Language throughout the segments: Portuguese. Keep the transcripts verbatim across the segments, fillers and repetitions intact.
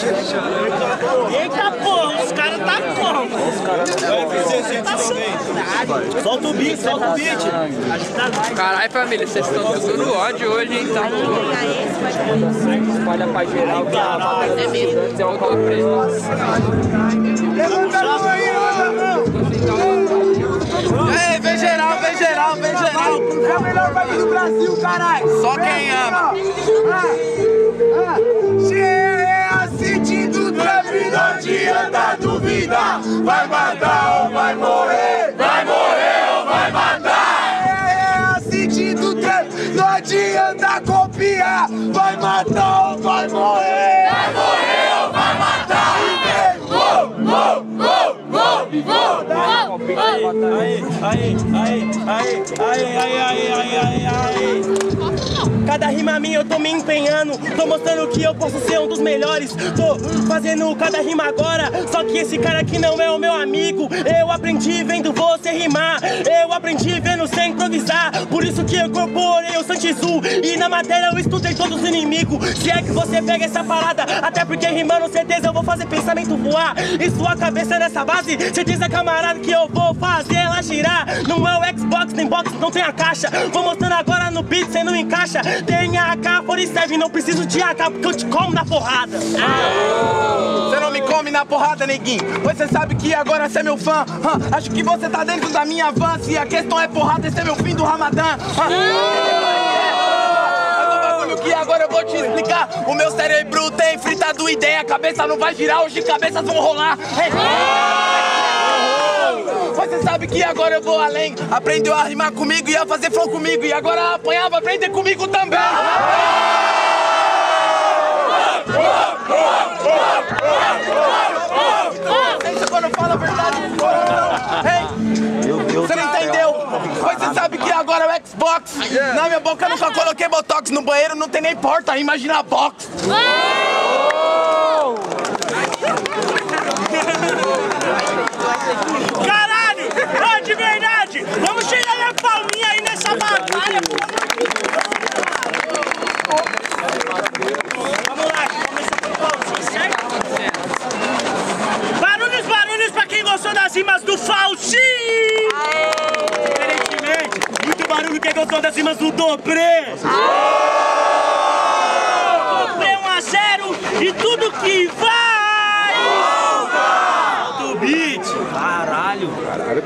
Eita porra, os caras tá como? Os caras tá. Solta o beat, solta o beat. Caralho, família, vocês estão tudo ódio hoje, hein? Tá bom. Espalha pra geral, tá? É mesmo. Você é um gol preso. Levanta a mão aí, levanta a mão. Ei, vem geral, vem geral, vem geral. É o melhor país do Brasil, caralho. Só quem ama. Santizu trap, não adianta duvidar. Vai matar ou vai morrer, vai morrer ou vai matar. Santizu trap, não adianta copiar. Vai matar ou vai morrer, vai morrer ou vai matar. Uou, uou, uou, uou, uou. Aí, aí, aí, aí, aí, aí, aí, aí, aí. Cada rima minha eu tô me empenhando, tô mostrando que eu posso ser um dos melhores. Tô fazendo cada rima agora, só que esse cara aqui não é o meu amigo. Eu aprendi vendo você rimar, eu aprendi vendo você improvisar. Por isso que eu incorporei o Santizu e na matéria eu estudei todos os inimigos. Se é que você pega essa parada, até porque rimando certeza eu vou fazer pensamento voar. E sua cabeça nessa base, certeza camarada que eu vou fazer ela girar. Não é o Xbox, nem box, não tem a caixa. Vou mostrando agora no beat, cê não encaixa. Tem A K quarenta e sete, não preciso de A K, porque eu te como na porrada. Ah. Você não me come na porrada, neguinho. Você sabe que agora você é meu fã. Hã? Acho que você tá dentro da minha van. Se a questão é porrada, esse é meu fim do Ramadã. E agora eu vou te explicar. O meu cérebro tem fritado ideia. A cabeça não vai girar, hoje cabeças vão rolar. Você sabe que agora eu vou além. Aprendeu a rimar comigo e a fazer flow comigo. E agora apanhava, aprender comigo também. Quando fala a verdade, ei, você não entendeu? Você sabe que agora é o Xbox. Na minha boca eu nunca coloquei botox. No banheiro não tem nem porta, imagina a box. Caralho, ó, de verdade. Vamos chegar na palminha aí nessa batalha. Vamos lá, começa com o Fauzi, certo? Barulhos, barulhos pra quem gostou das rimas do Fauzi. Diferentemente, muito barulho quem gostou das rimas do Doprê. Doprê um a zero e tudo que vai. Caralho! Caralho,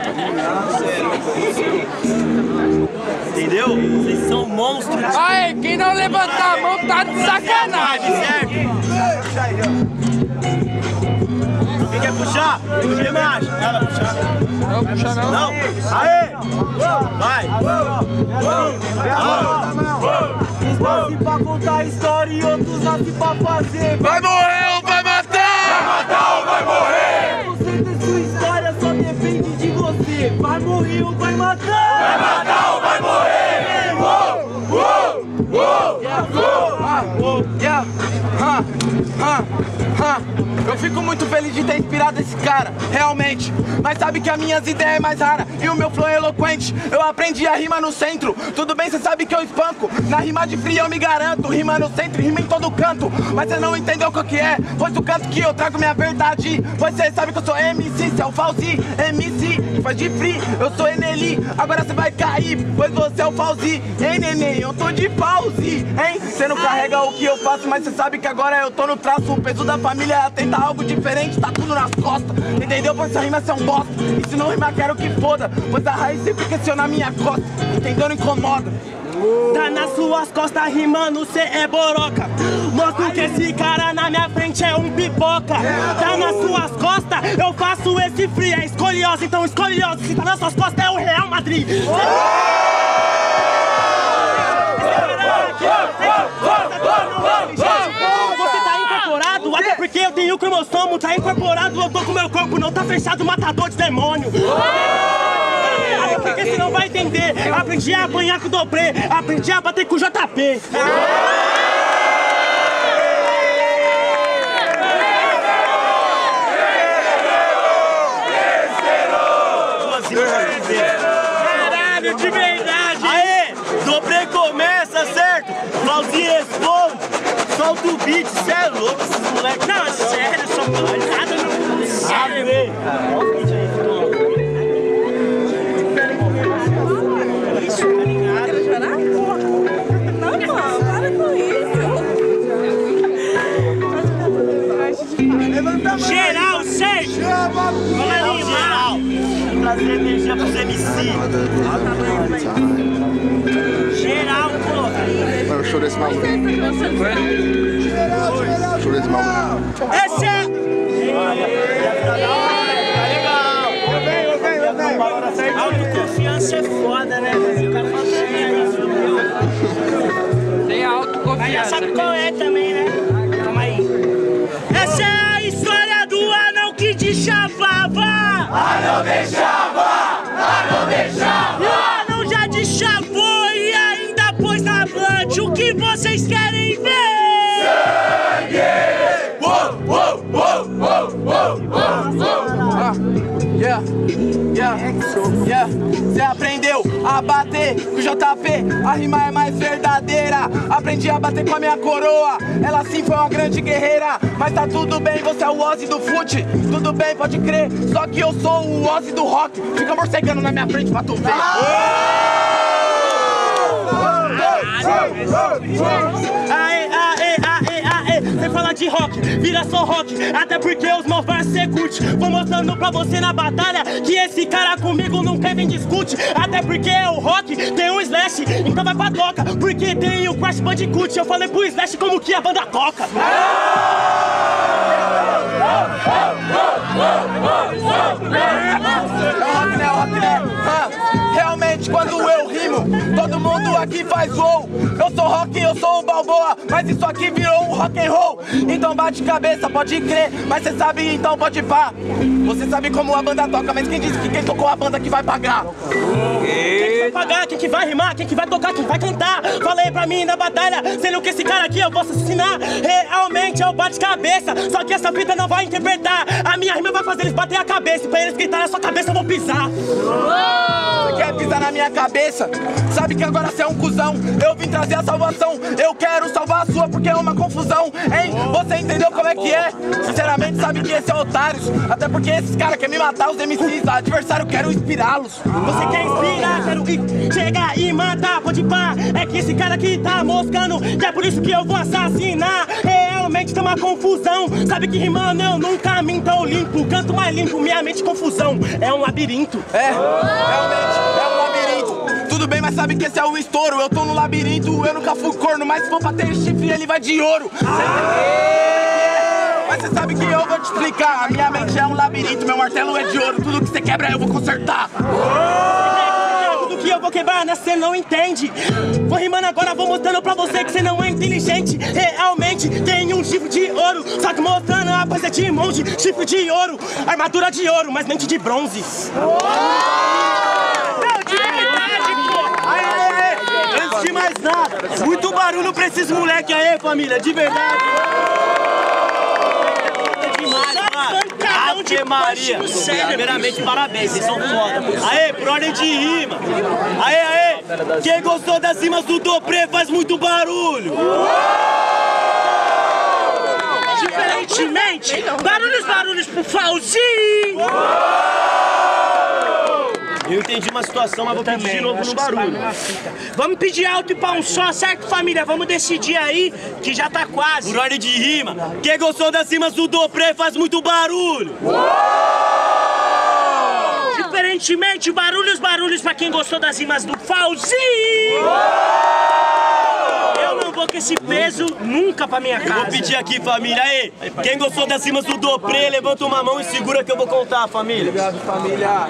entendeu? Vocês são monstros! Ai, quem não levantar a mão tá de sacanagem, certo? Quem quer puxar? Quem mais? Ela puxar? Não, puxa não! Não! Aê! Vai! Uns nascem pra contar história e outros nascem pra fazer! Vai morrer ou vai matar! Vai matar ou vai morrer! Vai morrer ou vai matar? Vai matar ou vai morrer? Uou, uou, uou, uou, uou. Eu fico muito feliz de ter inspirado esse cara, realmente. Mas sabe que as minhas ideias é mais rara e o meu flow é eloquente. Eu aprendi a rima no centro, tudo bem, cê sabe que eu espanco. Na rima de frio eu me garanto, rima no centro, rima em todo canto. Mas cê não entendeu o que é, pois o canto que eu trago minha verdade. Pois cê sabe que eu sou M C, cê é o Fauzi, M C. Faz de free, eu sou Eneli, agora você vai cair, pois você é o Fauzi. Ei, neném, eu tô de Fauzi, hein? Você não carrega o que eu faço, mas você sabe que agora eu tô no traço. O peso da família tenta algo diferente, tá tudo nas costas. Entendeu? Pois essa rima é um bosta, e se não rimar quero que foda, pois a raiz sempre cresceu na minha costa. Entendeu? Não incomoda. Tá nas suas costas rimando, cê é boroca. Mostra que esse cara na minha frente é um pipoca. Tá nas suas costas, eu faço esse free. É escolioso, então escolioso. Se tá nas suas costas é o Real Madrid. Até porque eu tenho o cromossomo, tá incorporado, eu tô com meu corpo, não tá fechado, matador de demônio. Até porque você não vai entender. Aprendi a apanhar com o Doprê, aprendi a bater com o J P. Caralho, de verdade! Aê! Doprê começa, certo? Fauzi responde! Só mal do beat, cê é louco, esses moleques. Não, sério, só falando nada no sério, velho. Olha o beat aí, ficou louco. Quero chorar? Não, não, para com isso. Geral, sei! Chama! Geral! Trazer energia pros M C. Geral, pô! Mano, eu chorei esse maluco. Geral, geral! Chorei esse maluco. Esse é... Autoconfiança é foda, né? O cara fala assim, tem autoconfiança. Aí já sabe qual é também, né? Calma aí. Essa é a história do anão que te chavava. Anão deixava, anão deixava. E o anão já te chavou e ainda pôs na blanche. O que vocês querem ver? Sangue! Uou, uou, uou, uou, uou, uou, uou. Yeah, yeah, yeah. Cê aprendeu a bater com o J P, a rima é mais verdadeira. Aprendi a bater com a minha coroa, ela sim foi uma grande guerreira. Mas tá tudo bem, você é o Ozzy do fute. Tudo bem, pode crer, só que eu sou o Ozzy do rock. Fica morcegando na minha frente pra tu ver. Aê, aê, aê, aê, sem falar de rock, vira só rock. Até porque os meus parceiros vou mostrando pra você na batalha que esse cara comigo não quer nem discute. Até porque é o rock, tem um Slash, então vai pra toca. Porque tem o Crash Bandicoot, eu falei pro Slash como que a banda toca. Realmente, quando eu rimo, todo mundo aqui faz wow. Eu sou rock, eu sou um Balboa, mas isso aqui virou um rock and roll. Então bate cabeça, pode crer, mas cê sabe, então pode pá. Você sabe como a banda toca, mas quem disse que quem tocou a banda que vai pagar? Quem que vai pagar, quem que vai rimar, quem que vai tocar, quem vai cantar? Falei pra mim na batalha, sendo que esse cara aqui eu vou assassinar. Realmente é o bate cabeça, só que essa vida não vai interpretar. A minha rima vai fazer eles bater a cabeça, e pra eles gritar na sua cabeça eu vou pisar. Você quer pisar na minha cabeça? Sabe que agora você é um cuzão. Eu vim trazer a salvação, eu quero salvar a sua porque é uma confusão, hein? Você entendeu como é que é? Sinceramente sabe que esse é otários, até porque esses caras querem me matar, os M Cs, adversário, quero inspirá-los. Você quer inspirar, quero ir, chegar e matar, pode pá, é que esse cara aqui tá moscando, que é por isso que eu vou assassinar. Realmente tá uma confusão, sabe que rimando eu nunca me então limpo, canto mais limpo, minha mente confusão, é um labirinto. É, realmente, é um tudo bem, mas sabe que esse é o estouro. Eu tô no labirinto, eu nunca fui corno, mas se for pra ter chifre, ele vai de ouro. Ah! Mas você sabe que eu vou te explicar. A minha mente é um labirinto, meu martelo é de ouro. Tudo que você quebra, eu vou consertar. Oh! Tudo que eu vou quebrar, né? Você não entende. Vou rimando agora, vou mostrando pra você que você não é inteligente. Realmente tem um chifre de ouro, só que mostrando a coisa de monge. Chifre de ouro, armadura de ouro, mas mente de bronze. Oh! Meu Deus! Antes de mais nada, muito barulho pra esses moleque aí, família, de verdade. Ave Maria, primeiramente parabéns, vocês são foda. Aê, por ordem de rima. Aê, aê, quem gostou das rimas do Doprê faz muito barulho. Diferentemente, barulhos, barulhos pro Fauzi. Eu entendi uma situação, mas eu vou pedir também, de novo no barulho. Vamos pedir alto e pra um só, certo, família? Vamos decidir aí, que já tá quase. Por ordem de rima, quem gostou das rimas do Doprê faz muito barulho. Uou! Diferentemente, barulhos, barulhos pra quem gostou das rimas do Fauzi. Eu não vou com esse peso nunca pra minha casa. Eu vou pedir aqui, família, aí. Quem gostou das rimas do Doprê, levanta uma mão e segura que eu vou contar, família. Obrigado, família.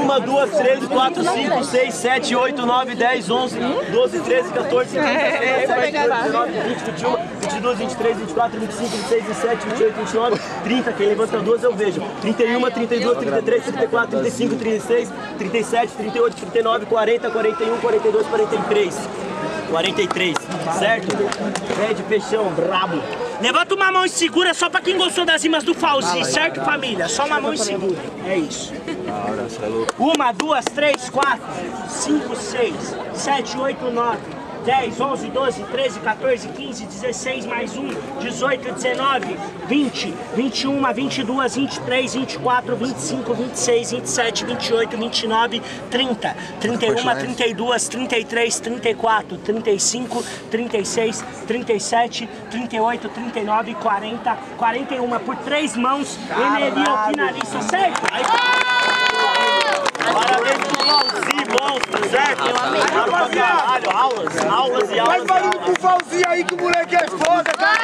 Uma, duas, três, quatro, cinco, seis, sete, oito, nove, dez, onze, doze, treze, quatorze, quinze, dezesseis, dezessete, dezoito, dezenove, vinte, vinte e um, vinte e dois, vinte e três, vinte e quatro, vinte e cinco, vinte e seis, vinte e sete, vinte e oito, vinte e nove, trinta. Quem levanta duas eu vejo. trinta e um, trinta e dois, trinta e três, trinta e quatro, trinta e cinco, trinta e seis, trinta e sete, trinta e oito, trinta e nove, quarenta, quarenta e um, quarenta e dois, quarenta e três. quarenta e três, certo? Pede peixão, brabo. Levanta uma mão e segura só pra quem gostou das rimas do Fauzi, certo, família? Só uma mão e segura. É isso. Uma, duas, três, quatro, cinco, seis, sete, oito, nove. dez, onze, doze, treze, quatorze, quinze, dezesseis, mais um, dezoito, dezenove, vinte, vinte e um, vinte e dois, vinte e três, vinte e quatro, vinte e cinco, vinte e seis, vinte e sete, vinte e oito, vinte e nove, trinta, trinta e um, trinta e dois, trinta e três, trinta e quatro, trinta e cinco, trinta e seis, trinta e sete, trinta e oito, trinta e nove, quarenta, quarenta e um, por três mãos, Eneli é o finalista, certo? Parabéns pro Fauzi, monstro, certo? Caralho, aulas, aulas e aulas. Faz barulho pro Fauzi aí que o moleque é foda, cara.